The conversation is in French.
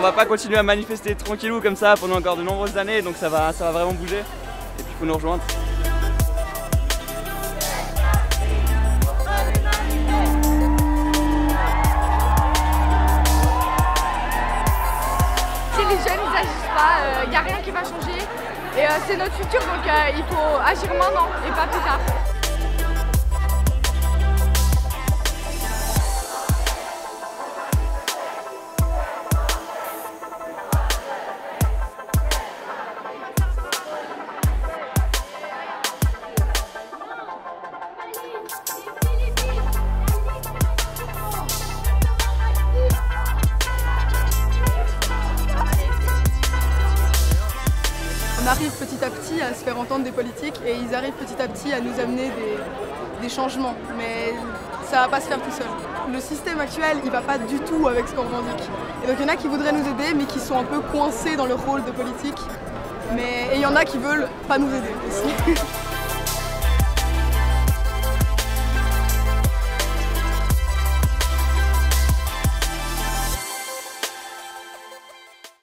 on va pas continuer à manifester tranquillou comme ça pendant encore de nombreuses années, donc ça va vraiment bouger et puis il faut nous rejoindre. Si les jeunes ils agissent pas, il n'y a rien qui va changer et c'est notre futur, donc il faut agir maintenant et pas plus tard. On arrive petit à petit à se faire entendre des politiques et ils arrivent petit à petit à nous amener des changements, mais ça va pas se faire tout seul. Le système actuel, il va pas du tout avec ce qu'on revendique. Et donc il y en a qui voudraient nous aider mais qui sont un peu coincés dans leur rôle de politique, mais il y en a qui veulent pas nous aider aussi.